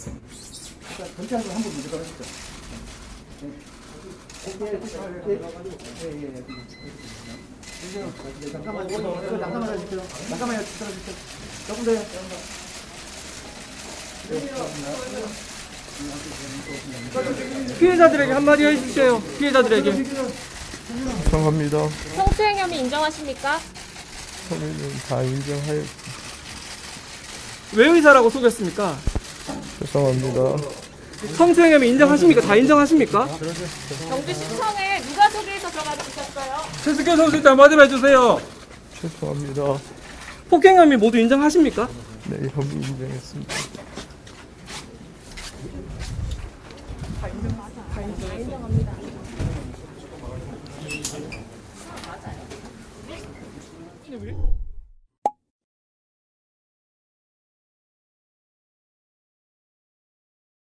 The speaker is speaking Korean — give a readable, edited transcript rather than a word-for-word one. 자, 검찰도 한번 문제가 하시죠. 예. 잠깐만 하십시오. 잠깐만요. 조금 더요. 피해자들에게 한마디 해주세요. 피해자들에게. 인정합니다. 성추행 혐의 인정하십니까? 혐의는 다 인정하였습니다. 왜 의사라고 속였습니까? 죄송합니다. 성추행 혐의 인정하십니까? 다 인정하십니까? 경주시청에 누가 소개해서 전화 주셨어요? 최숙현 선수한테 한마디 해주세요. 죄송합니다. 폭행 혐의 모두 인정하십니까? 네, 혐의 인정했습니다. 다 인정합니다.